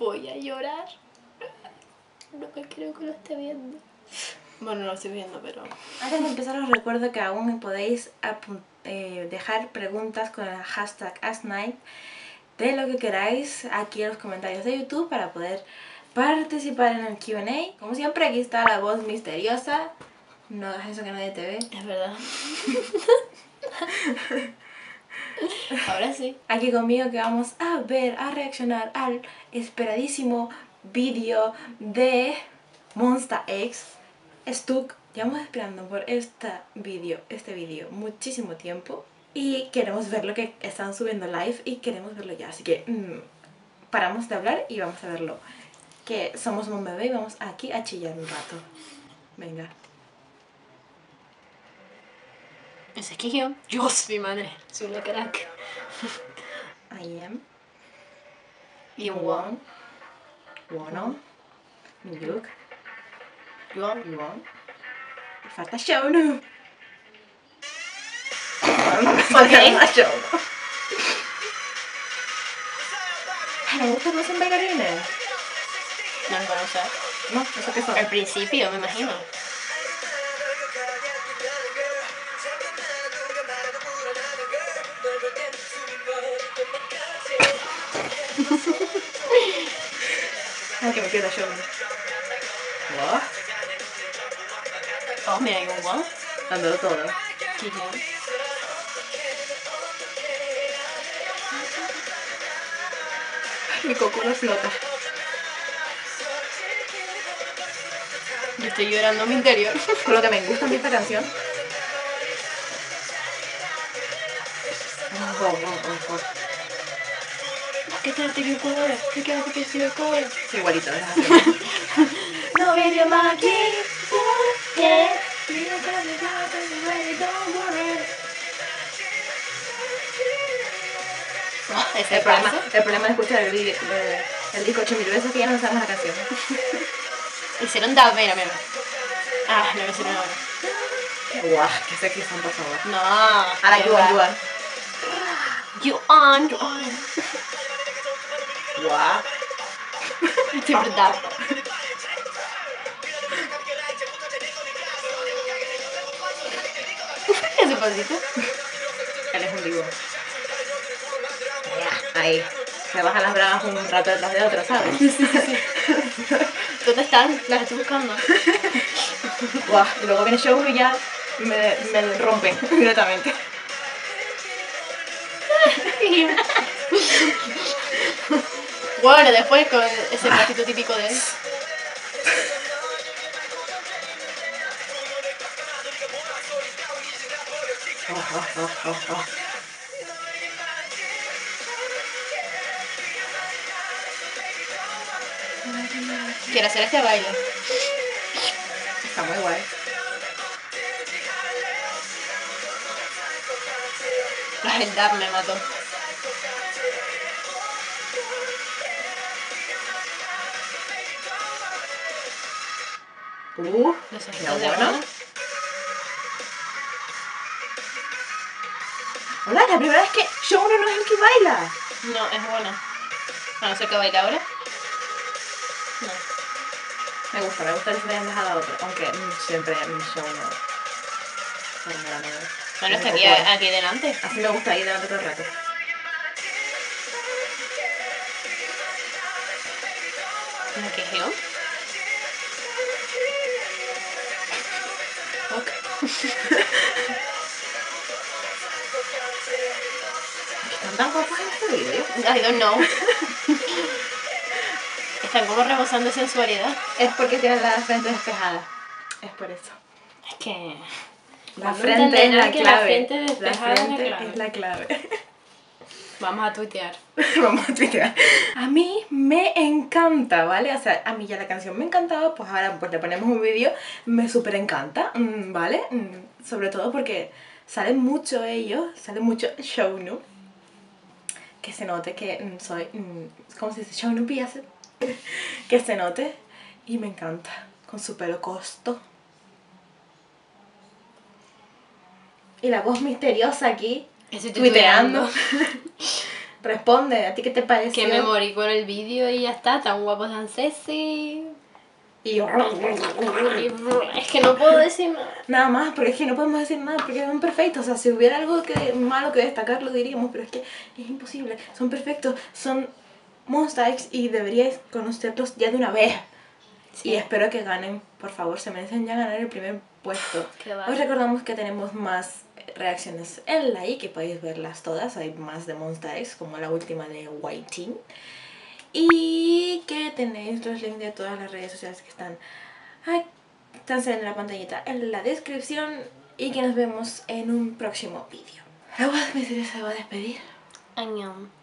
Voy a llorar. No que creo que lo esté viendo. Bueno, lo estoy viendo, pero... Antes de empezar os recuerdo que aún podéis dejar preguntas con el hashtag AskNight de lo que queráis aquí en los comentarios de YouTube para poder participar en el Q&A. Como siempre, aquí está la voz misteriosa. No hagas eso que nadie te ve. Es verdad. Ahora sí. Aquí conmigo que vamos a ver, a reaccionar al esperadísimo vídeo de Monsta X, Stuck. Llevamos esperando por este vídeo muchísimo tiempo y queremos ver lo que están subiendo live y queremos verlo ya. Así que paramos de hablar y vamos a verlo. Que somos un bebé y vamos aquí a chillar un rato. Venga. Ese es Kikyo. Dios, mi madre. Soy una crack. I am. You want. Wanna. Look. You want. You want. Falta Shownu. Falta Shownu. ¿No gustan los bailarines? No los conoces. No, ¿eso qué son? Al principio, me imagino. Ah, que me queda yo. Wow. Oh, mira, hay un wow. Dándolo todo. Sí, sí. Ay, mi coco no flota. Yo estoy llorando en mi interior. Por lo que me gusta a mí esta canción. Oh, oh, oh, oh. ¿Qué tal te dio color? ¿Qué tal te dio color? Igualito, ¿verdad? No video monkey, yeah. ¿Es el problema de escuchar el disco 8000 veces que ya no sabemos la canción? Hicieron da, mira. Ah, no lo hicieron ahora. Guau, que sé que son, por favor. No. Ahora you on. Guau. De verdad. Ese pasito. Él es un vivo. Ahí. Se bajan las bragas un rato detrás de otro, ¿sabes? Sí. ¿Dónde están? Las estoy buscando. Guau. Y luego viene Shownu y ya me rompe directamente. Bueno, después con ese platito típico de él. Oh. Quiero hacer este baile. Está muy guay. El dab me mató. Los ojitos de mono. Hola, la primera vez que Shownu no es el que baila. No, es bueno. A no ser que baila ahora. No. Me gusta que se hayan dejado a otro. Aunque siempre Shownu. Bueno, está aquí delante. Así me gusta, aquí delante todo el rato. ¿Mira qué geo? Okay. ¿Están tan guapos en este video? I don't know. Están como rebosando sensualidad. Es porque tienen la frente despejada. Es por eso. Es que... La frente es la clave. Vamos a tuitear. A mí me encanta, ¿vale? O sea, a mí ya la canción me encantaba, pues ahora pues le ponemos un vídeo, me súper encanta, ¿vale? Sobre todo porque salen mucho ellos, sale mucho Shownu. Que se note que soy... ¿Cómo se dice? Shownu Piase. Que se note. Y me encanta. Con su pelo costo. Y la voz misteriosa aquí. Estoy tuiteando. Responde, ¿a ti qué te pareció? Que me morí con el vídeo y ya está, tan guapo tan sexy. Y yo... es que no puedo decir nada más, porque es que no podemos decir nada, porque son perfectos. O sea, si hubiera algo que malo que destacar lo diríamos, pero es que es imposible. Son perfectos, son Monsta X y deberíais conocerlos ya de una vez. Sí. Y espero que ganen, por favor, se merecen ya ganar el primer puesto. Os recordamos que tenemos más reacciones en la I, que podéis verlas todas. Hay más de Monsta X, como la última de Whiting. Y que tenéis los links de todas las redes sociales que están aquí, están en la pantallita, en la descripción. Y que nos vemos en un próximo vídeo. Ahora me se va a despedir. Añón.